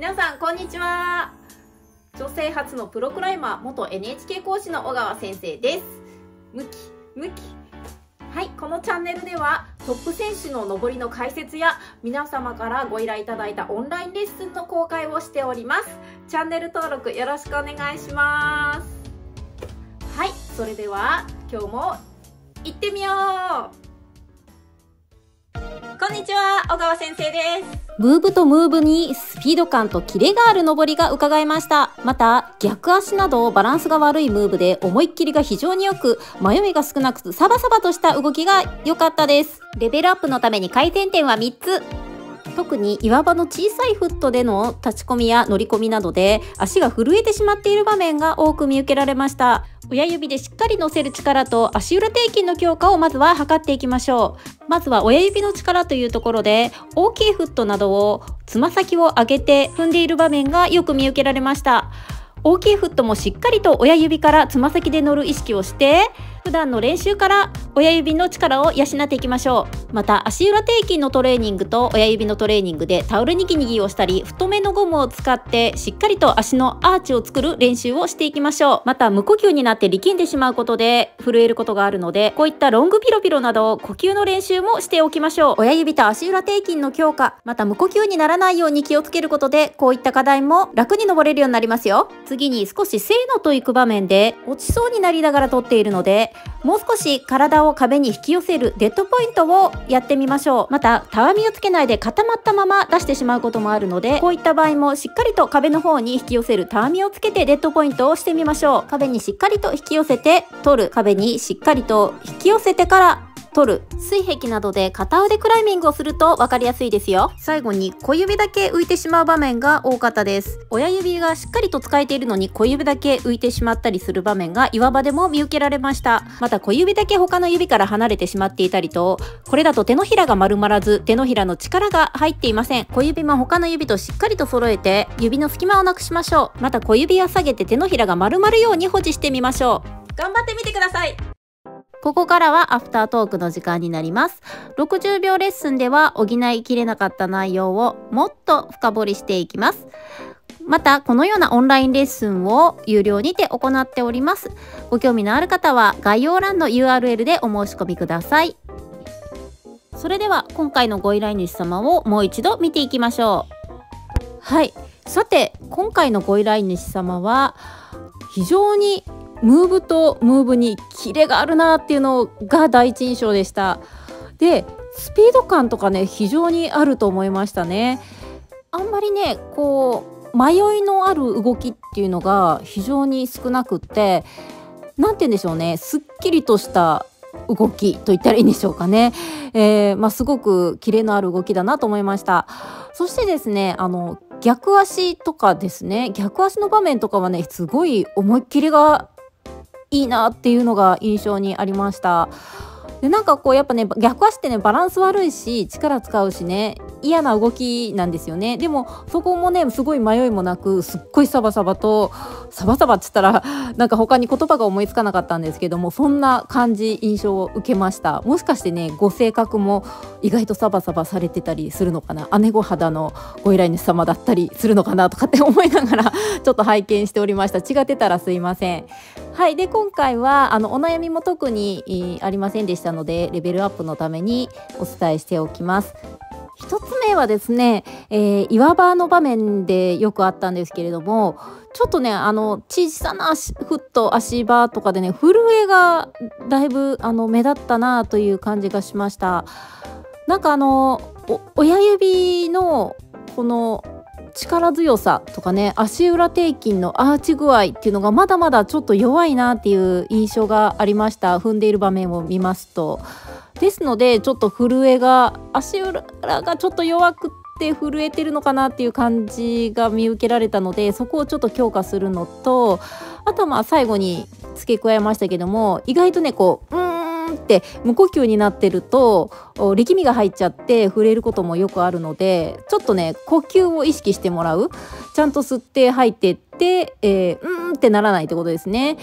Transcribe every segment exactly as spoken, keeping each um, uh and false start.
皆さんこんにちは。女性初のプロクライマー、元 エヌエイチケー 講師の小川先生です。むきむき。はい、このチャンネルではトップ選手の登りの解説や皆様からご依頼いただいたオンラインレッスンの公開をしております。チャンネル登録よろしくお願いします。はい、それでは今日も行ってみよう。こんにちは、小川先生です。ムーブとムーブにスピード感とキレがある登りが伺えました。また、逆足などバランスが悪いムーブで思いっきりが非常に良く、迷いが少なくサバサバとした動きが良かったです。レベルアップのために改善点はみっつ。特に岩場の小さいフットでの立ち込みや乗り込みなどで足が震えてしまっている場面が多く見受けられました。親指でしっかり乗せる力と足裏底筋の強化をまずは測っていきましょう。まずは親指の力というところで、大きいフットなどをつま先を上げて踏んでいる場面がよく見受けられました。大きいフットもしっかりと親指からつま先で乗る意識をして、普段の練習から親指の力を養っていきましょう。また足裏底筋のトレーニングと親指のトレーニングでタオルにぎにぎをしたり、太めのゴムを使ってしっかりと足のアーチを作る練習をしていきましょう。また無呼吸になって力んでしまうことで震えることがあるので、こういったロングピロピロなど呼吸の練習もしておきましょう。親指と足裏底筋の強化、また無呼吸にならないように気をつけることで、こういった課題も楽に登れるようになりますよ。次に少しせーのといく場面で落ちそうになりながら取っているので、もう少し体を壁に引き寄せるデッドポイントをやってみましょう。またたわみをつけないで固まったまま出してしまうこともあるので、こういった場合もしっかりと壁の方に引き寄せるたわみをつけてデッドポイントをしてみましょう。壁にしっかりと引き寄せて取る、壁にしっかりと引き寄せてから取る、水壁などで片腕クライミングをすると分かりやすいですよ。最後に小指だけ浮いてしまう場面が多かったです。親指がしっかりと使えているのに小指だけ浮いてしまったりする場面が岩場でも見受けられました。また小指だけ他の指から離れてしまっていたりと、これだと手のひらが丸まらず手のひらの力が入っていません。小指も他の指としっかりと揃えて指の隙間をなくしましょう。また小指は下げて手のひらが丸まるように保持してみましょう。頑張ってみてください。ここからはアフタートークの時間になります。ろくじゅうびょうレッスンでは補いきれなかった内容をもっと深掘りしていきます。またこのようなオンラインレッスンを有料にて行っております。ご興味のある方は概要欄の ユーアールエル でお申し込みください。それでは今回のご依頼主様をもう一度見ていきましょう。はい。さて今回のご依頼主様は非常にムーブとムーブにキレがあるなっていうのが第一印象でした。でスピード感とかね、非常にあると思いましたね。あんまりねこう迷いのある動きっていうのが非常に少なくって、なんて言うんでしょうね、すっきりとした動きと言ったらいいんでしょうかね、えーまあ、すごくキレのある動きだなと思いました。そしてですね、あの逆足とかですね、逆足の場面とかはね、すごい思いっきりがいいなっていうのが印象にありました。でなんかこうやっぱね、逆足ってねバランス悪いし力使うしね、嫌な動きなんですよね。でもそこもねすごい迷いもなく、すっごいサバサバとサバサバっつったらなんか他に言葉が思いつかなかったんですけども、そんな感じ印象を受けました。もしかしてねご性格も意外とサバサバされてたりするのかな、姉御肌のご依頼主様だったりするのかなとかって思いながらちょっと拝見しておりました。違ってたらすいません。はい。で今回はあのお悩みも特にありませんでしたので、レベルアップのためにお伝えしておきます。ひとつめはですね、えー、岩場の場面でよくあったんですけれども、ちょっとねあの小さな足フット足場とかでね震えがだいぶあの目立ったなという感じがしました。なんかあの親指のこの力強さとかね、足裏底筋のアーチ具合っていうのがまだまだちょっと弱いなっていう印象がありました。踏んでいる場面を見ますと。ですのでちょっと震えが、足裏がちょっと弱くて震えてるのかなっていう感じが見受けられたので、そこをちょっと強化するのと、あとはまあ最後に付け加えましたけども、意外とねこううーんって無呼吸になってると力みが入っちゃって震えることもよくあるので、ちょっとね呼吸を意識してもらう、ちゃんと吸って吐いてって、えー、うーんってならないってことですね。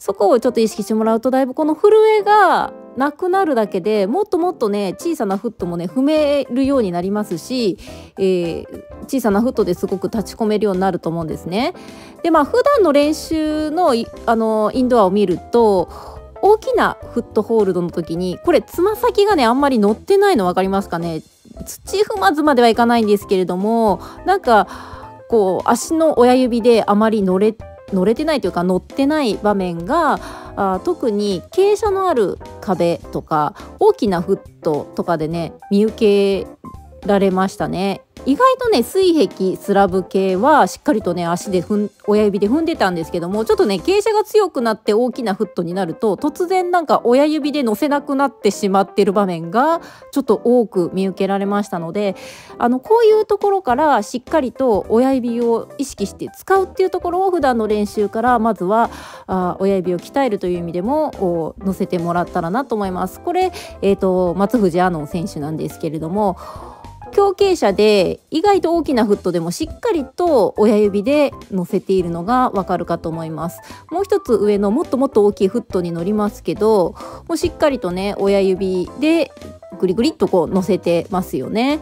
そこをちょっと意識してもらうと、だいぶこの震えがなくなるだけでもっともっとね小さなフットもね踏めるようになりますし、えー、小さなフットですごく立ち込めるようになると思うんですね。でまあ普段の練習のあのインドアを見ると大きなフットホールドの時にこれつま先がねあんまり乗ってないの分かりますかね。土踏まずまではいかないんですけれどもなんかこう足の親指であまり乗れ乗れてないというか乗ってない場面があ特に傾斜のある壁とか大きなフットとかでね見受けられましたね。意外とね水壁スラブ系はしっかりとね足で踏ん親指で踏んでたんですけどもちょっとね傾斜が強くなって大きなフットになると突然なんか親指で乗せなくなってしまっている場面がちょっと多く見受けられましたのであのこういうところからしっかりと親指を意識して使うっていうところを普段の練習からまずはあ親指を鍛えるという意味でも乗せてもらったらなと思います。これ、えーと、松藤アノン選手なんですけれども強傾斜で意外と大きなフットでもしっかりと親指で乗せているのがわかるかと思います。もう一つ上のもっともっと大きいフットに乗りますけどもうしっかりとね親指でグリグリっとこう乗せてますよね。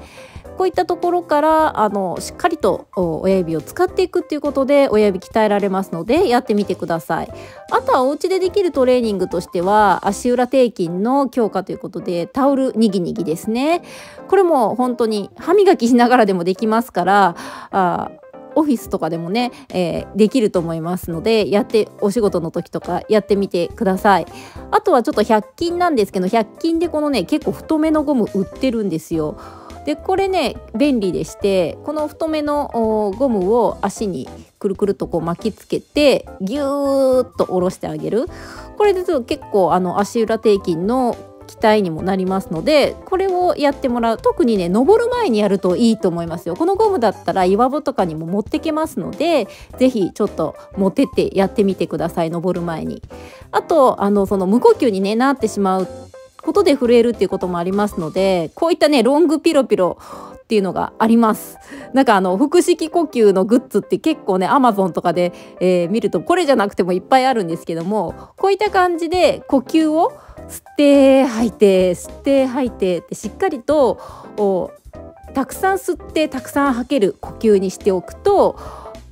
こういったところからあのしっかりと親指を使っていくっていうことで親指鍛えられますのでやってみてください。あとはお家でできるトレーニングとしては足裏底筋の強化ということでタオルにぎにぎですね。これも本当に歯磨きしながらでもできますからあオフィスとかでもね、えー、できると思いますのでやってお仕事の時とかやってみてください。あとはちょっとひゃく均なんですけどひゃく均でこのね結構太めのゴム売ってるんですよ。でこれね便利でしてこの太めのゴムを足にくるくるとこう巻きつけてギューっと下ろしてあげる。これで結構あの足裏底筋の鍛えにもなりますのでこれをやってもらう。特にね登る前にやるといいと思いますよ。このゴムだったら岩場とかにも持ってけますので是非ちょっと持ってってやってみてください登る前に。あとあのその無呼吸に、ね、なってしまうことで震えるっていうこともありますのでこういったねロングピロピロっていうのがあります。なんかあの腹式呼吸のグッズって結構ねアマゾンとかで、えー、見るとこれじゃなくてもいっぱいあるんですけどもこういった感じで呼吸を吸って吐いて吸って吐いてってしっかりとおたくさん吸ってたくさん吐ける呼吸にしておくと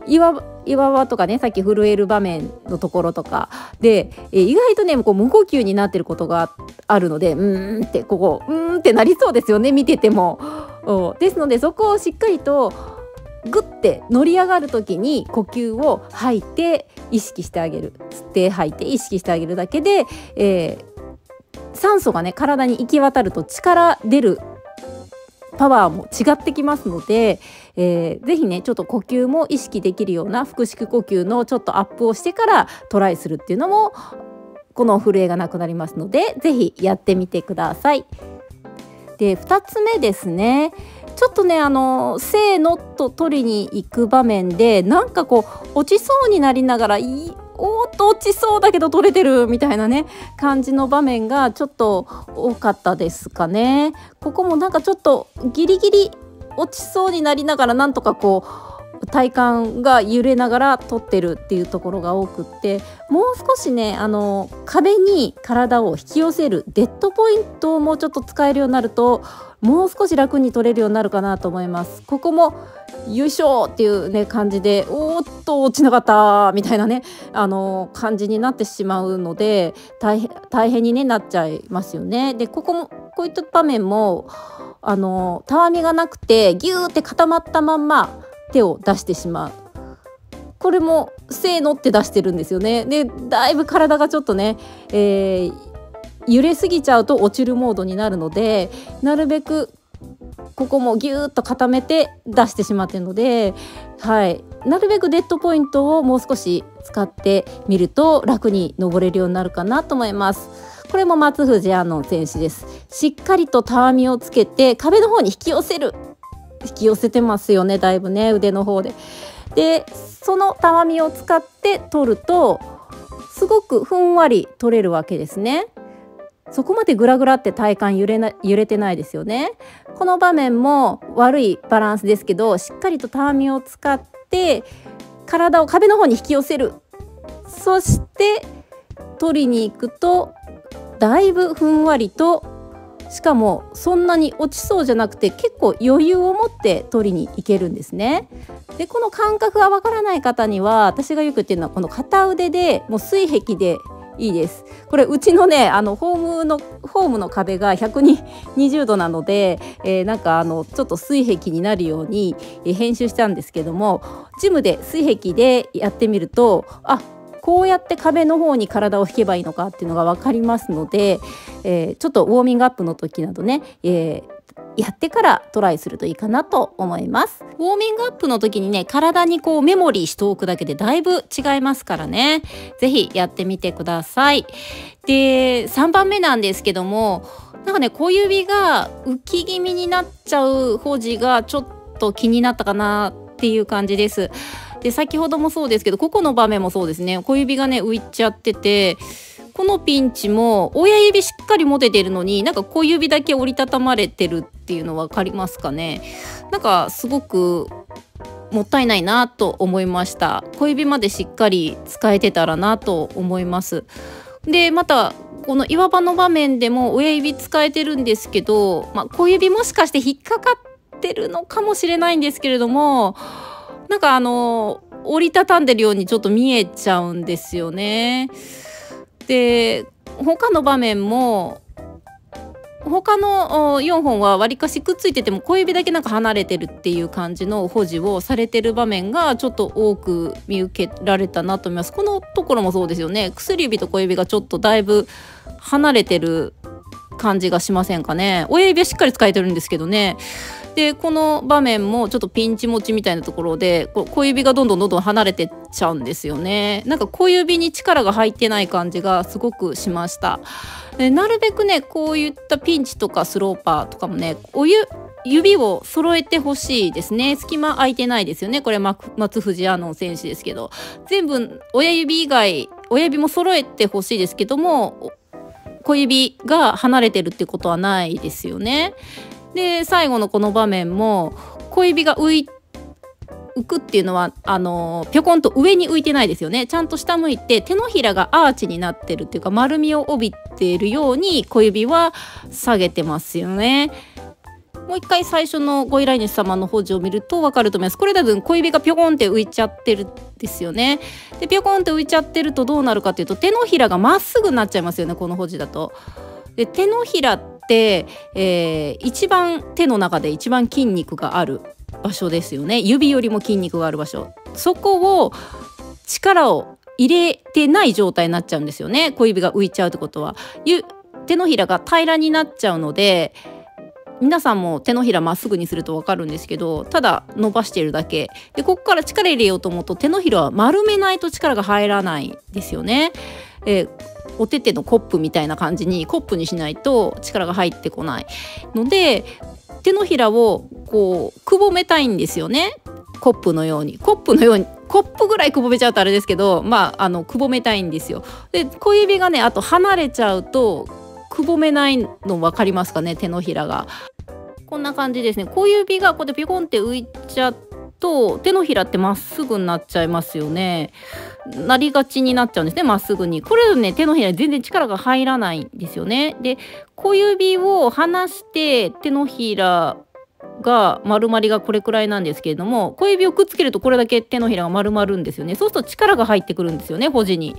岩岩場とかねさっき震える場面のところとかでえ意外とねこう無呼吸になってることがあるのでうーんってここうーんってなりそうですよね見てても。ですのでそこをしっかりとグッて乗り上がる時に呼吸を吐いて意識してあげる吸って吐いて意識してあげるだけで、えー、酸素がね体に行き渡ると力出るパワーも違ってきますので、えー、ぜひねちょっと呼吸も意識できるような腹式呼吸のちょっとアップをしてからトライするっていうのもこの震えがなくなりますのでぜひやってみてください。でふたつめですねちょっとねあのせーのと取りに行く場面でなんかこう落ちそうになりながらいいおーっと落ちそうだけど取れてるみたいなね感じの場面がちょっと多かったですかね。ここもなんかちょっとギリギリ落ちそうになりながらなんとかこう体幹が揺れながら取ってるっていうところが多くってもう少しねあの壁に体を引き寄せるデッドポイントをもうちょっと使えるようになるともう少し楽に取れるようになるかなと思います。ここもよいしょっていうね感じでおーっと落ちなかったみたいなねあのー、感じになってしまうので大変大変に、ね、なっちゃいますよね。でここもこういった場面もあのー、たわみがなくてギューって固まったまんま手を出してしまう。これもせーのって出してるんですよね。でだいぶ体がちょっとね、えー、揺れすぎちゃうと落ちるモードになるのでなるべくここもギューッと固めて出してしまっているので、はい、なるべくデッドポイントをもう少し使ってみると楽に登れるようになるかなと思います。これも松藤アノン選手です。しっかりとたわみをつけて壁の方に引き寄せる。引き寄せてますよねだいぶね腕の方で。でそのたわみを使って取るとすごくふんわり取れるわけですね。そこまでグラグラって体幹揺れな、揺れてないですよね。この場面も悪いバランスですけどしっかりとたわみを使って体を壁の方に引き寄せる。そして取りに行くとだいぶふんわりと、しかもそんなに落ちそうじゃなくて結構余裕を持って取りに行けるんですね。でこの感覚がわからない方には、私がよく言ってるのはこの片腕でもう水壁でいいです。これうちのねあのホームのホームの壁がひゃくにじゅうどなので、えー、なんかあのちょっと水壁になるように、えー、編集したんですけども、ジムで水壁でやってみると、あこうやって壁の方に体を引けばいいのかっていうのが分かりますので、えー、ちょっとウォーミングアップの時などね、えー、やってからトライするといいかなと思います。ウォーミングアップの時にね、体にこうメモリーしておくだけでだいぶ違いますからね、是非やってみてください。でさんばんめなんですけども、なんかね小指が浮き気味になっちゃう保持がちょっと気になったかなっていう感じです。で先ほどもそうですけど、ここの場面もそうですね、小指がね浮いちゃってて、このピンチも親指しっかり持ててるのに、なんか小指だけ折りたたまれてるっていうの分かりますかね。なんかすごくもったいないなと思いました。小指までしっかり使えてたらなと思います。でまたこの岩場の場面でも親指使えてるんですけど、まあ、小指もしかして引っかかってるのかもしれないんですけれども、なんかあの折りたたんでるようにちょっと見えちゃうんですよね。で他の場面も他のよんほんはわりかしくっついてても小指だけなんか離れてるっていう感じの保持をされてる場面がちょっと多く見受けられたなと思います。このところもそうですよね。薬指と小指がちょっとだいぶ離れてる感じがしませんかね。親指はしっかり使えてるんですけどね。でこの場面もちょっとピンチ持ちみたいなところで、こ小指がどんどんどんどん離れてっちゃうんですよね。なんか小指に力が入ってない感じがすごくしました。でなるべくねこういったピンチとかスローパーとかもね、お湯指を揃えてほしいですね。隙間空いてないですよね。これ松藤アノン選手ですけど、全部親指以外親指も揃えてほしいですけども、小指が離れてるってことはないですよね。で最後のこの場面も小指が浮い浮くっていうのはあのぴょこんと上に浮いてないですよね。ちゃんと下向いて手のひらがアーチになってるっていうか、丸みを帯びているように小指は下げてますよね。もう一回最初のご依頼主様の保持を見ると分かると思います。これ多分小指がぴょこんって浮いちゃってるんですよね。でぴょこんって浮いちゃってるとどうなるかっていうと、手のひらがまっすぐになっちゃいますよね、この保持だと。で手のひらって、えー、一番手の中で一番筋肉がある場所ですよね。指よりも筋肉がある場所、そこを力を入れてない状態になっちゃうんですよね。小指が浮いちゃうってことは手のひらが平らになっちゃうので、皆さんも手のひらまっすぐにすると分かるんですけど、ただ伸ばしているだけで、ここから力入れようと思うと手のひらは丸めないと力が入らないんですよね。えー、お手手のコップみたいな感じにコップにしないと力が入ってこないので、手のひらをこうくぼめたいんですよね。コップのようにコップのようにコップぐらいくぼめちゃうとあれですけど、まああのくぼめたいんですよ。で小指がねあと離れちゃうとくぼめないの分かりますかね。手のひらがこんな感じですね。小指がこうやってピコンって浮いちゃうと手のひらってまっすぐになっちゃいますよね。なりがちになっちゃうんですね、まっすぐに。これね手のひらに全然力が入らないんですよね。で小指を離して手のひらが丸まりがこれくらいなんですけれども、小指をくっつけるとこれだけ手のひらが丸まるんですよね。そうすると力が入ってくるんですよね、保持に。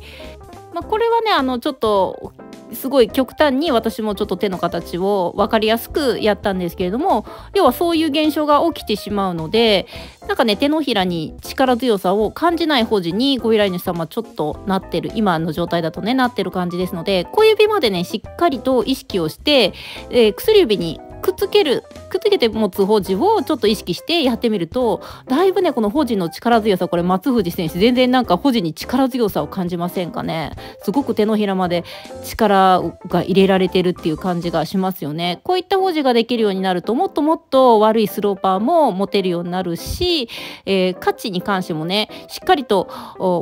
まあ、これはねあのちょっとすごい極端に私もちょっと手の形を分かりやすくやったんですけれども、要はそういう現象が起きてしまうので、なんかね手のひらに力強さを感じない保持にご依頼主様ちょっとなってる、今の状態だとねなってる感じですので、小指までねしっかりと意識をして、えー、薬指にくっつけるくっつけて持つ保持をちょっと意識してやってみると、だいぶねこの保持の力強さ、これ松藤選手全然なんか保持に力強さを感じませんかね。すごく手のひらまで力が入れられてるっていう感じがしますよね。こういった保持ができるようになると、もっともっと悪いスローパーも持てるようになるし、えー、カチに関してもねしっかりと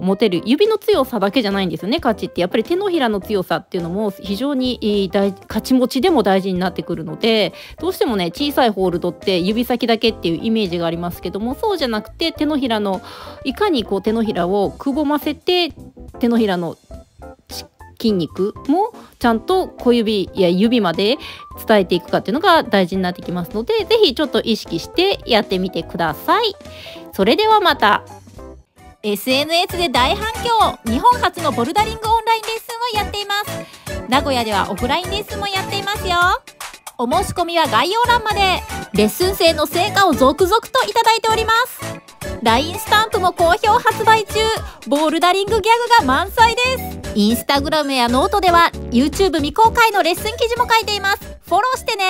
持てる、指の強さだけじゃないんですよね。カチってやっぱり手のひらの強さっていうのも非常に大カチ持ちでも大事になってくるので、どうしてもね小さいホールドって指先だけっていうイメージがありますけども、そうじゃなくて手のひらのいかにこう手のひらをくぼませて手のひらの筋肉もちゃんと小指や指まで伝えていくかっていうのが大事になってきますので、ぜひちょっと意識してやってみてください。それではまた。 エスエヌエス で大反響、日本初のボルダリングオンラインレッスンをやっています。名古屋ではオフラインレッスンもやっていますよ。お申し込みは概要欄まで。レッスン生の成果を続々といただいております。 ライン スタンプも好評発売中。ボルダリングギャグが満載です。インスタグラムやノートでは YouTube 未公開のレッスン記事も書いています。フォローしてね。